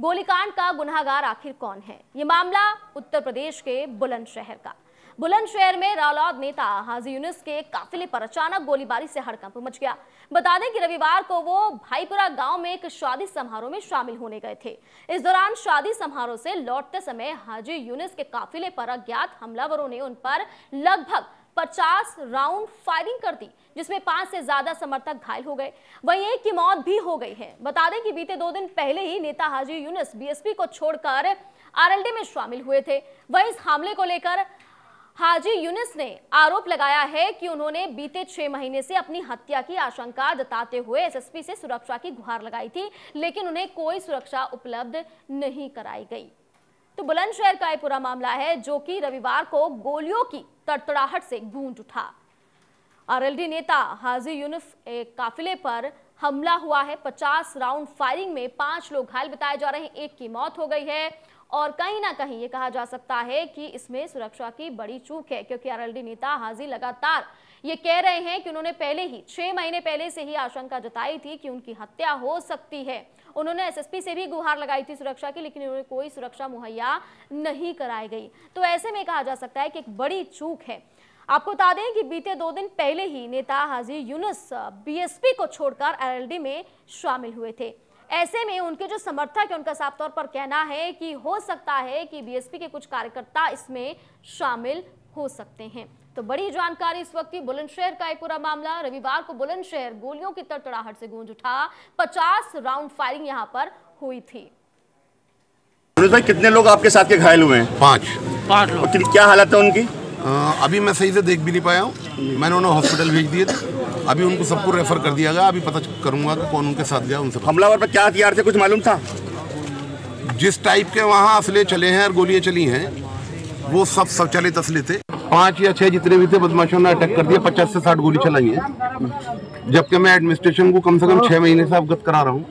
गोलीकांड का गुनहगार आखिर कौन है? ये मामला उत्तर प्रदेश के बुलंदशहर का। बुलंदशहर में रालौद नेता हाजी यूनुस के काफिले पर अचानक गोलीबारी से हड़कंप मच गया। बता दें कि रविवार को वो भाईपुरा गांव में एक शादी समारोह में शामिल होने गए थे। इस दौरान शादी समारोह से लौटते समय हाजी यूनुस के काफिले पर अज्ञात हमलावरों ने उन पर लगभग 50 राउंड फायरिंग कर दी, जिसमें 5 से ज्यादा समर्थक घायल हो गए, वहीं एक की मौत भी हो गई है। बता दें कि बीते 2 दिन पहले ही नेता हाजी यूनुस बीएसपी को छोड़कर आरएलडी में शामिल हुए थे। वहीं इस हमले को लेकर हाजी यूनुस ने आरोप लगाया है कि उन्होंने बीते 6 महीने से अपनी हत्या की आशंका जताते हुए एसएसपी से सुरक्षा की गुहार लगाई थी, लेकिन उन्हें कोई सुरक्षा उपलब्ध नहीं कराई गई। तो बुलंदशहर का यह पूरा मामला है, जो कि रविवार को गोलियों की तड़तड़ाहट से गूंज उठा। आरएलडी नेता हाजी यूनुस एक काफिले पर हमला हुआ है। 50 राउंड फायरिंग में 5 लोग घायल बताए जा रहे हैं, एक की मौत हो गई है। और कहीं ना कहीं ये कहा जा सकता है कि इसमें सुरक्षा की बड़ी चूक है, क्योंकि आरएलडी नेता हाजी लगातार ये कह रहे हैं कि उन्होंने पहले ही 6 महीने पहले से ही आशंका जताई थी कि उनकी हत्या हो सकती है। उन्होंने एसएसपी से भी गुहार लगाई थी सुरक्षा की, लेकिन उन्हें कोई सुरक्षा मुहैया नहीं कराई गई। तो ऐसे में कहा जा सकता है कि एक बड़ी चूक है। आपको बता दें कि बीते 2 दिन पहले ही नेता हाजी यूनुस बीएसपी को छोड़कर आरएलडी में शामिल हुए थे। ऐसे में उनके जो समर्थक है, उनका साफ तौर पर कहना है कि हो सकता है कि बीएसपी के कुछ कार्यकर्ता इसमें शामिल हो सकते हैं। तो बड़ी जानकारी इस वक्त की बुलंदशहर का एक पूरा मामला। रविवार को बुलंदशहर गोलियों की तड़तड़ाहट से गूंज उठा। 50 राउंड फायरिंग यहां पर हुई थी। भाई, कितने लोग आपके साथ के घायल हुए हैं? 5 लोग। क्या हालत है उनकी? अभी मैं सही से देख भी नहीं पाया हूँ। मैंने उन्हें हॉस्पिटल भेज दिए थे। अभी उनको सबको रेफर कर दिया गया। अभी पता करूँगा कि कौन उनके साथ गया। उनसे हमलावर पर क्या हथियार थे, कुछ मालूम था? जिस टाइप के वहाँ असले चले हैं और गोलियाँ चली हैं, वो सब स्वचालित असले थे। 5 या 6 जितने भी थे, बदमाशों ने अटैक कर दिया। 50 से 60 गोली चलाई है, जबकि मैं एडमिनिस्ट्रेशन को कम से कम 6 महीने से अवगत करा रहा हूँ,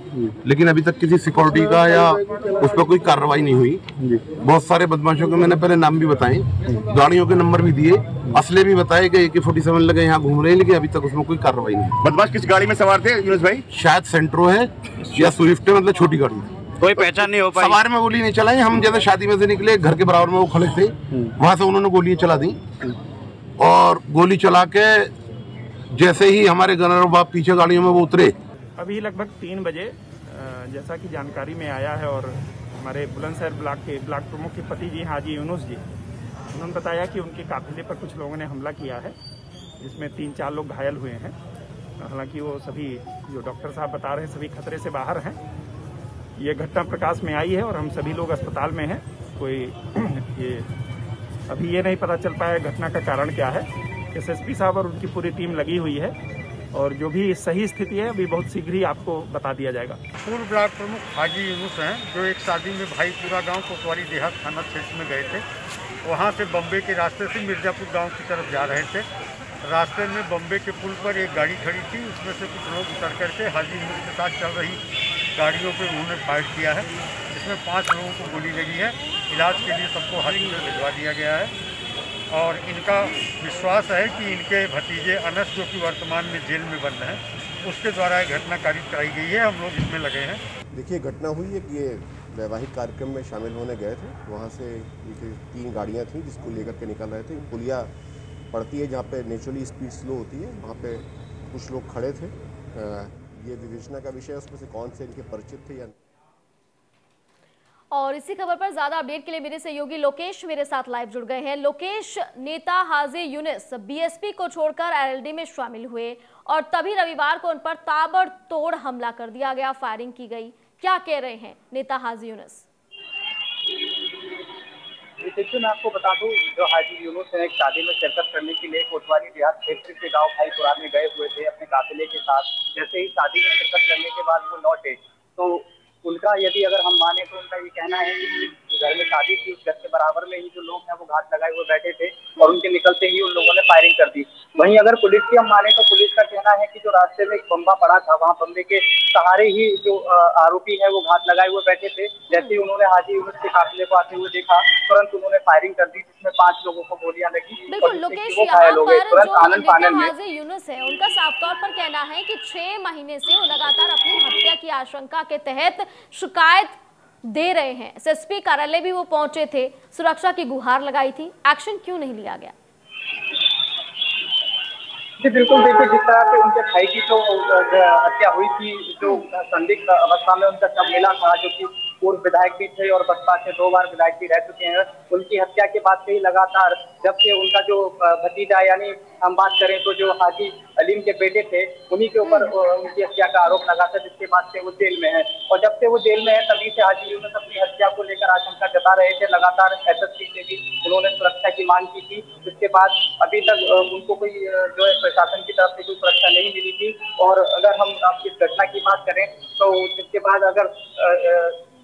लेकिन अभी तक किसी सिक्योरिटी का या उस पर कोई कार्रवाई नहीं हुई। बहुत सारे बदमाशों के मैंने पहले नाम भी बताए, गाड़ियों के नंबर भी दिए, असले भी बताए कि AK-47 लगे यहाँ घूम रहे हैं, लेकिन अभी तक उसमें कोई कार्रवाई नहीं। बदमाश किस गाड़ी में सवार थे यूनुस भाई? शायद सेंट्रो है या स्विफ्ट है, मतलब छोटी गाड़ी। कोई पहचान नहीं हो पाई। सवार में गोली नहीं चलाई। हम जैसे शादी में से निकले, घर के बराबर में वो खड़े थे, वहाँ से उन्होंने गोलियाँ चला दी। और गोली चला के जैसे ही हमारे गनर बाप पीछे गाड़ियों में वो उतरे। अभी लगभग 3 बजे जैसा कि जानकारी में आया है, और हमारे बुलंदशहर ब्लॉक के ब्लॉक प्रमुख के पति जी हाजी यूनुस जी, उन्होंने बताया कि उनके काफिले पर कुछ लोगों ने हमला किया है, जिसमें 3-4 लोग घायल हुए हैं। हालांकि वो सभी, जो डॉक्टर साहब बता रहे हैं, सभी खतरे से बाहर हैं। ये घटना प्रकाश में आई है और हम सभी लोग अस्पताल में हैं। कोई अभी ये नहीं पता चल पाया घटना का कारण क्या है। एसएसपी साहब और उनकी पूरी टीम लगी हुई है, और जो भी सही स्थिति है अभी बहुत शीघ्र ही आपको बता दिया जाएगा। पूर्व ब्लॉक प्रमुख हाजी यूनुस हैं, जो एक शादी में भाईपुरा गाँव कोतवारी देहात थाना क्षेत्र में गए थे। वहाँ से बम्बई के रास्ते से मिर्जापुर गाँव की तरफ जा रहे थे। रास्ते में बम्बई के पुल पर एक गाड़ी खड़ी थी, उसमें से कुछ लोग उतर करके हाजी यूनुस के साथ चल रही गाड़ियों पे उन्होंने फायर किया है, जिसमें 5 लोगों को गोली लगी है। इलाज के लिए सबको हॉस्पिटल भिजवा दिया गया है, और इनका विश्वास है कि इनके भतीजे अनस, जो कि वर्तमान में जेल में बंद हैं, उसके द्वारा ये घटना कारित कराई गई है। हम लोग इसमें लगे हैं। देखिए, घटना हुई है कि ये वैवाहिक कार्यक्रम में शामिल होने गए थे। वहाँ से 3 गाड़ियाँ थीं, जिसको लेकर के निकल रहे थे। पुलिया पड़ती है जहाँ पर नेचुरली स्पीड स्लो होती है, वहाँ पर कुछ लोग खड़े थे। ये विवेचना का विषय है उसमें से कौन से इनके परिचित थे या नहीं। और इसी खबर पर ज्यादा अपडेट के लिए मेरे सहयोगी लोकेश मेरे साथ लाइव जुड़ गए हैं। लोकेश, नेता हाजी यूनुस बीएसपी को छोड़कर आरएलडी में शामिल हुए और तभी रविवार को उन पर ताबड़तोड़ हमला कर दिया गया, फायरिंग की गई। क्या कह रहे हैं नेता हाजी यूनुस? मैं आपको बता दूं, जो हाजी यूनुस हैं, एक शादी में शिरकत करने के लिए कोतवाली देहात क्षेत्र के गांव भाईपुरा में गए हुए थे अपने काफिले के साथ। जैसे ही शादी में शिरकत करने के बाद वो लौटे, तो उनका, यदि अगर हम माने तो उनका ये कहना है कि घर में शादी थी, उस घर के बराबर में ही जो लोग हैं वो घात लगाए हुए बैठे थे, और उनके निकलते ही उन लोगों ने फायरिंग कर दी। वहीं अगर पुलिस की हम माने तो पुलिस का कहना है कि जो रास्ते में एक बम्बा पड़ा था, वहाँ बम्बे के सहारे ही जो आरोपी है वो घात लगाए हुए बैठे थे। जैसे ही उन्होंने हाजी यूनुस के काफिले को आते हुए देखा, तुरंत उन्होंने फायरिंग कर दी, जिसमें 5 लोगों को गोलियां लगी। बिल्कुल लोकेश, हाजी यूनुस है, उनका साफ तौर पर कहना है कि 6 महीने से लगातार अपनी हत्या की आशंका के तहत शिकायत दे रहे हैं। एसएसपी कार्यालय भी वो पहुंचे थे, सुरक्षा की गुहार लगाई थी, एक्शन क्यों नहीं लिया गया? जी बिल्कुल, देखिए जिस तरह से उनके भाई की जो हत्या हुई थी, जो संदिग्ध अवस्था में उनका शव मिला था, जो कि पूर्व विधायक भी थे और बसपा से 2 बार विधायक भी रह चुके हैं, उनकी हत्या के बाद से ही लगातार, जबकि उनका जो भतीजा यानी हम बात करें तो जो हाजी अलीम के बेटे थे, उन्हीं के ऊपर उनकी हत्या का आरोप लगा था, जिसके बाद से वो जेल में है। और जब से वो जेल में है तभी से हाजी यूनुस अपनी हत्या को लेकर आशंका जता रहे थे। लगातार एसएसपी से भी उन्होंने सुरक्षा की मांग की थी, जिसके बाद अभी तक उनको कोई जो है प्रशासन की तरफ से कोई सुरक्षा नहीं मिली थी। और अगर हम आपकी घटना की बात करें तो इसके बाद अगर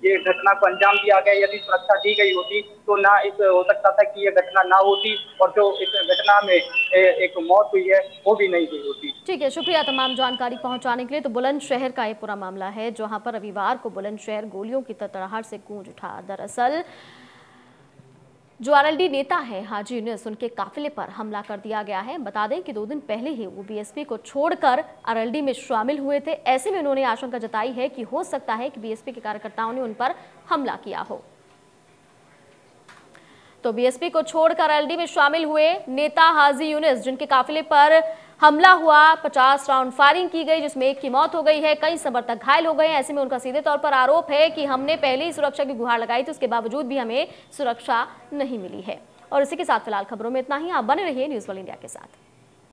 ये घटना को अंजाम दिया गया, यदि सुरक्षा दी गई होती तो ना इस हो सकता था कि ये घटना ना होती और जो इस घटना में एक मौत हुई है वो भी नहीं हुई होती। ठीक है, शुक्रिया तमाम जानकारी पहुंचाने के लिए। तो बुलंदशहर का ये पूरा मामला है, जहां पर रविवार को बुलंदशहर गोलियों की तड़तड़ाहट से गूंज उठा। दरअसल जो आरएलडी नेता है हाजी यूनुस, उनके काफिले पर हमला कर दिया गया है। बता दें कि 2 दिन पहले ही वो बीएसपी को छोड़कर आरएलडी में शामिल हुए थे। ऐसे में उन्होंने आशंका जताई है कि हो सकता है कि बीएसपी के कार्यकर्ताओं ने उन पर हमला किया हो। तो बीएसपी को छोड़कर आरएलडी में शामिल हुए नेता हाजी यूनुस, जिनके काफिले पर हमला हुआ, 50 राउंड फायरिंग की गई, जिसमें एक की मौत हो गई है, कई समर्थक घायल हो गए हैं। ऐसे में उनका सीधे तौर पर आरोप है कि हमने पहले ही सुरक्षा की गुहार लगाई थी, उसके बावजूद भी हमें सुरक्षा नहीं मिली है। और इसी के साथ फिलहाल खबरों में इतना ही। आप बने रहिए न्यूज़ वर्ल्ड इंडिया के साथ।